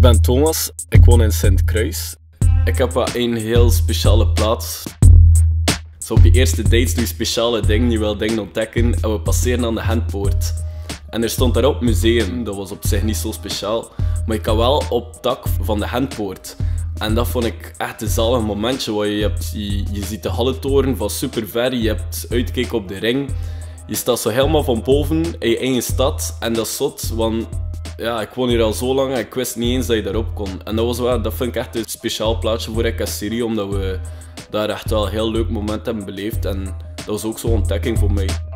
Ik ben Thomas, ik woon in Sint-Kruis. Ik heb wel een heel speciale plaats. Dus op je eerste dates doe je speciale dingen, die wil dingen ontdekken en we passeren aan de Gentpoort. En er stond daarop museum, dat was op zich niet zo speciaal, maar je kan wel op het dak van de Gentpoort. En dat vond ik echt een zalig momentje, want je ziet de Halletoren van super ver, je hebt uitkijk op de ring. Je staat zo helemaal van boven in je eigen stad en dat is zot, want ja, ik woon hier al zo lang en ik wist niet eens dat je daarop kon. En dat vind ik echt een speciaal plaatsje voor Rekasiri, omdat we daar echt wel een heel leuk moment hebben beleefd en dat was ook zo'n ontdekking voor mij.